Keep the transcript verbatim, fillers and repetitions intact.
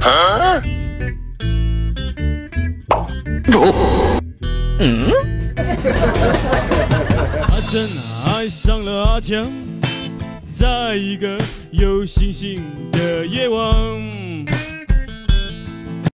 啊？嗯？阿珍爱上了阿强，在一个有星星的夜晚。